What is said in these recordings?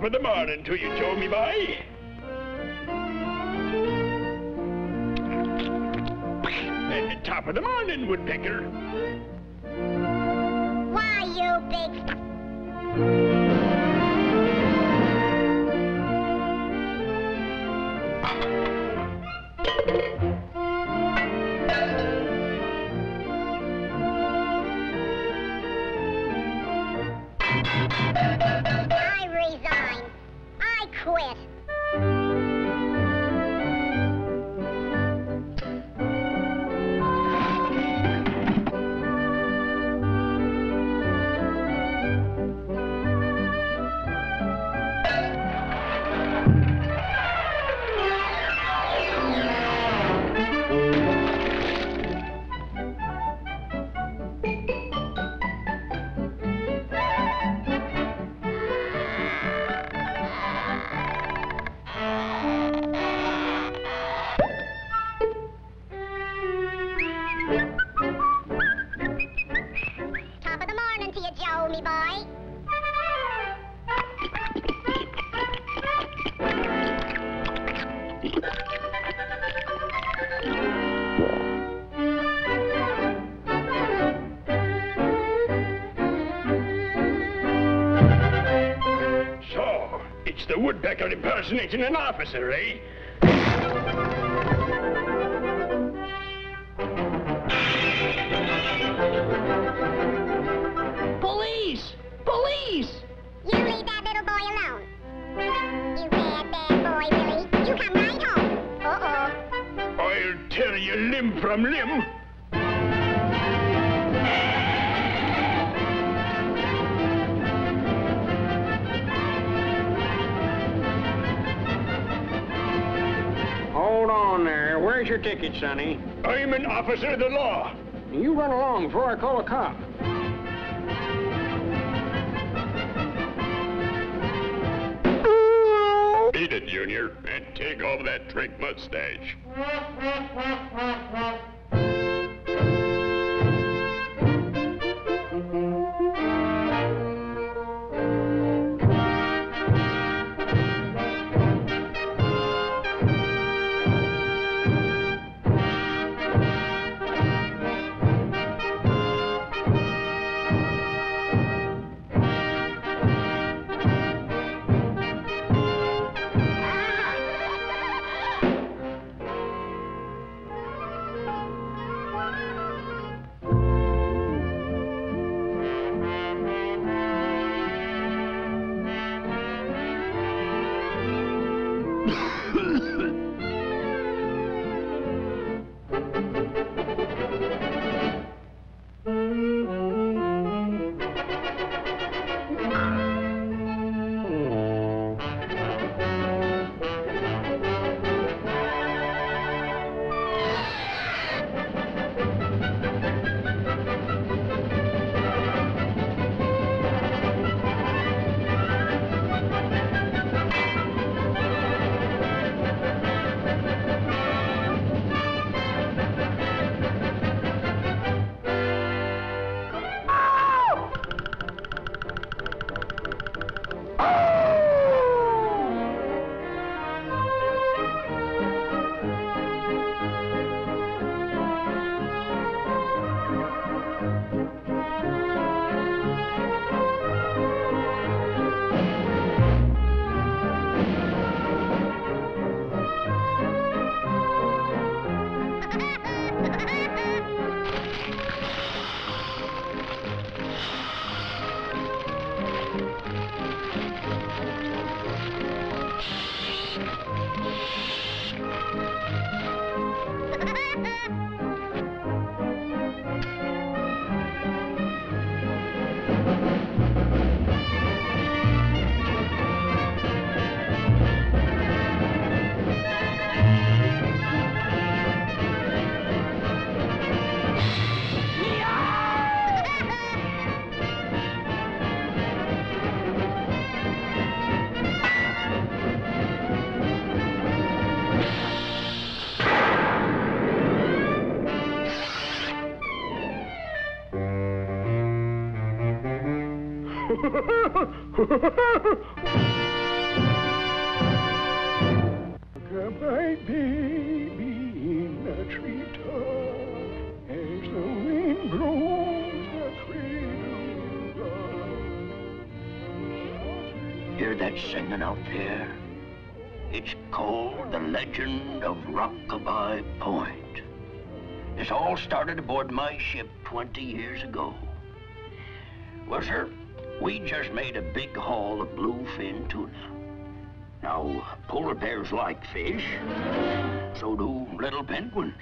top of the morning to you, Joe, me boy. At the top of the morning, Woodpecker. Why, you big stuff? Quit. It's the woodpecker impersonating an officer, eh? Police! Police! You leave that little boy alone. You bad, bad boy, Billy. You come right home. Uh-oh. I'll tear you limb from limb. Hold on there. Where's your ticket, Sonny? I'm an officer of the law. You run along before I call a cop. Beat it, Junior, and take off that trick mustache. Ha ha ha ha! my baby in the treetop as the wind blows the cradle down. Hear that singing out there? It's called The Legend of Rockabye Point. This all started aboard my ship 20 years ago. Well, sir, we just made a big haul of bluefin tuna. Now, polar bears like fish, so do little penguins.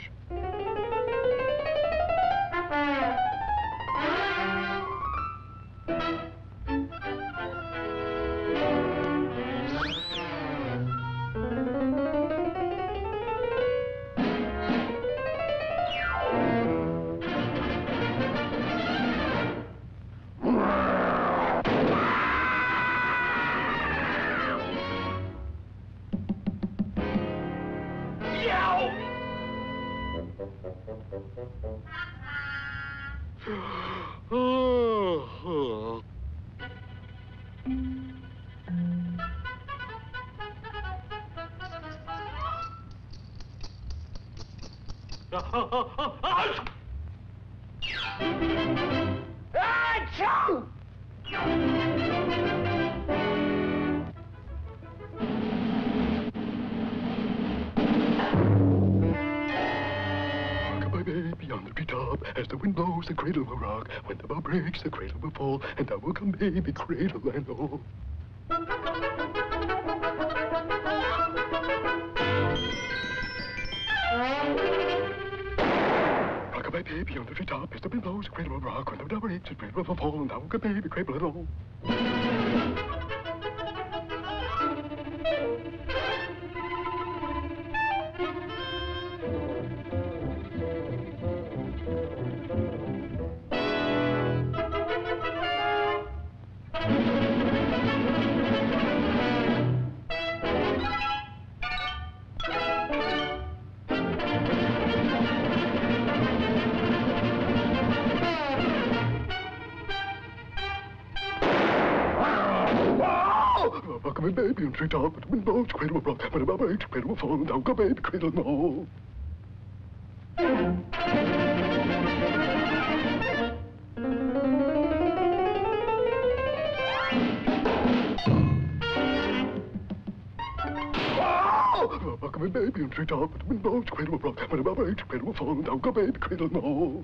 The cradle will rock. When the bow breaks, the cradle will fall, and I will come, baby, cradle and all. Rock-a-bye, baby, on the treetop. As the wind blows, the cradle will rock. When the bow breaks, the cradle will fall, and I will come, baby, cradle and all. Baby, on the treetop, but when the cradle will rock, when the bow breaks, the cradle will fall, down go baby, cradle and all. Rock me, baby, on the treetop, but when the cradle will rock, when the bow breaks, the cradle will fall, down go baby, cradle and all.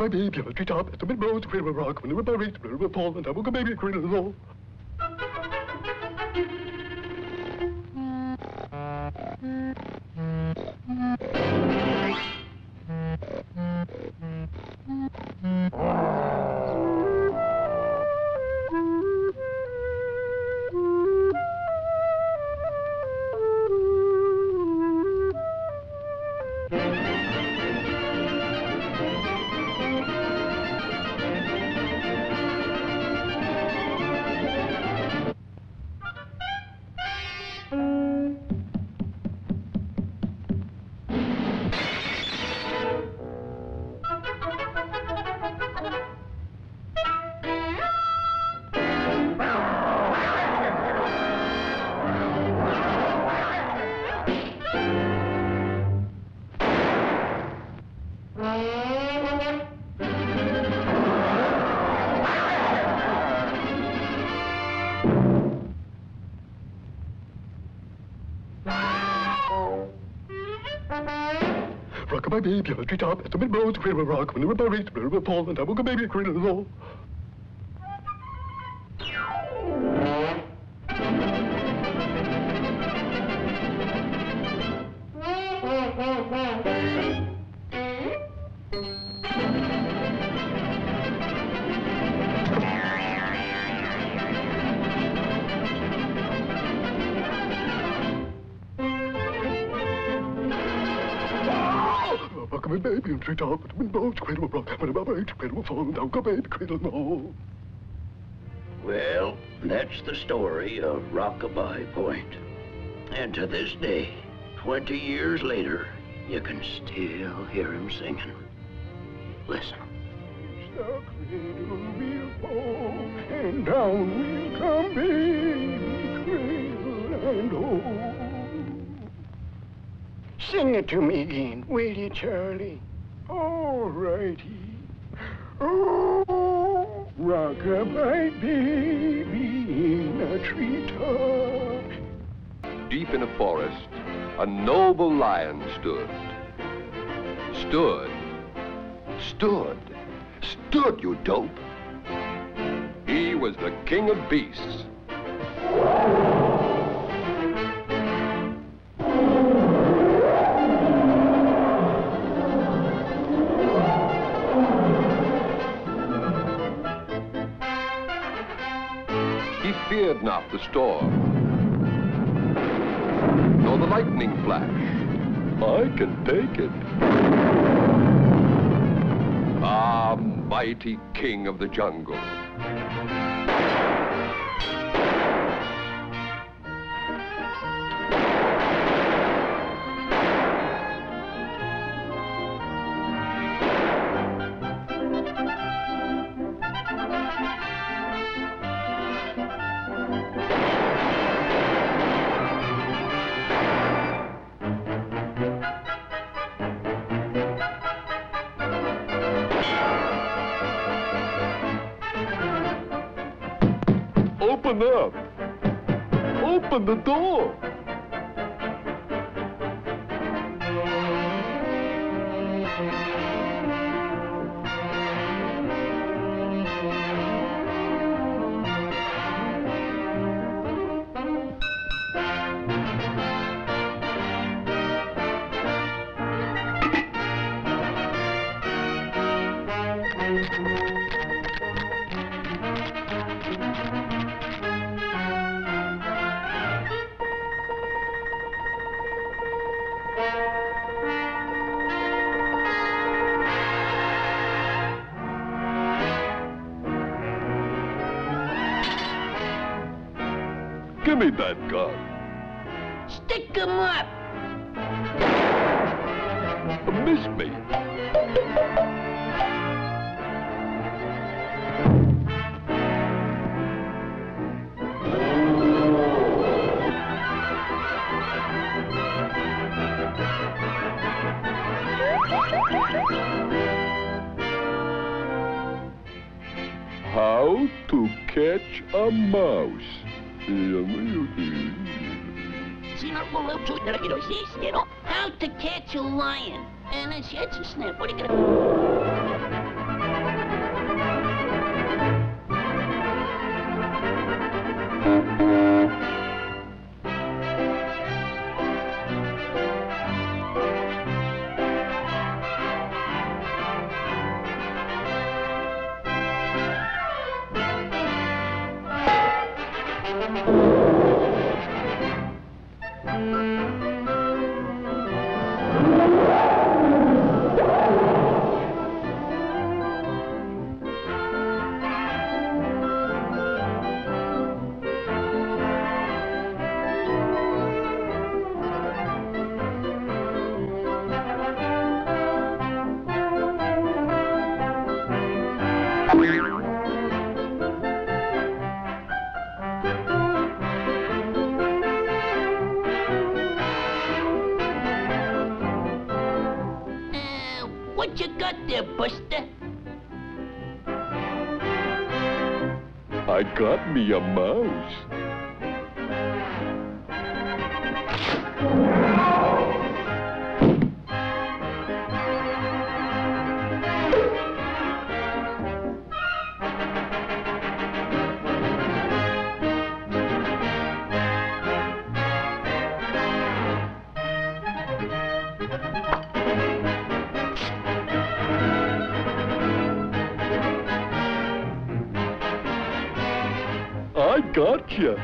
Baby, on the treetop, as the wind blows, the cradle will rock. When the wind blows, the cradle will fall, and I will go, baby, cradle and all. Rock-a-bye, baby, on the treetop, as the wind blows, the cradle will rock. When the wind blows, the cradle will fall, and I will go, baby, cradle and all. Baby, on the treetop, but the wind blows, the cradle will rock. When the bow breaks, the cradle will fall, down go baby, cradle and all. Well, that's the story of Rockabye Point. And to this day, 20 years later, you can still hear him singing. Listen. Stuck in we'll go, and down we'll come, baby, cradle and home. Sing it to me again, will you, Charlie? All righty. Oh, rock-a-bye, baby, in a treetop. Deep in a forest, a noble lion stood, you dope. He was the king of beasts. He feared not the storm, nor the lightning flash. I can take it. Ah, mighty king of the jungle. Open up! Open the door! Give me that gun. Stick 'em up. Miss me. How to catch a mouse. How to catch a lion. And it's a snap. What are you going to What you got there, Buster? I got me a mouse. I got you.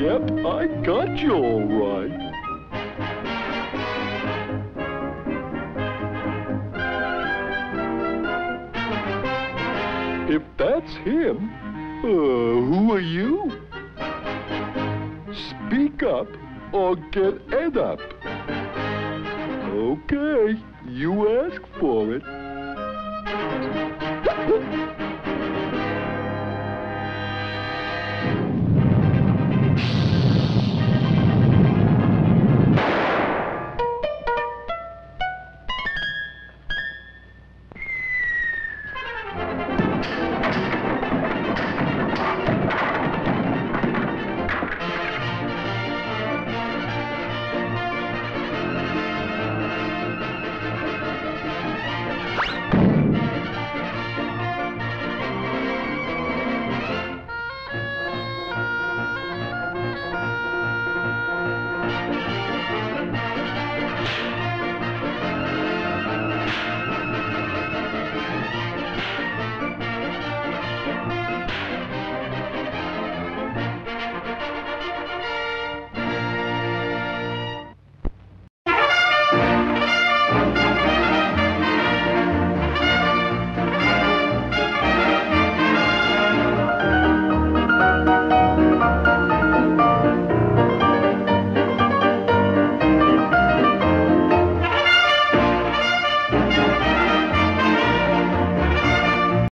Yep, I got you all right. If that's him, who are you? Speak up or get ed up. Okay, you ask for it.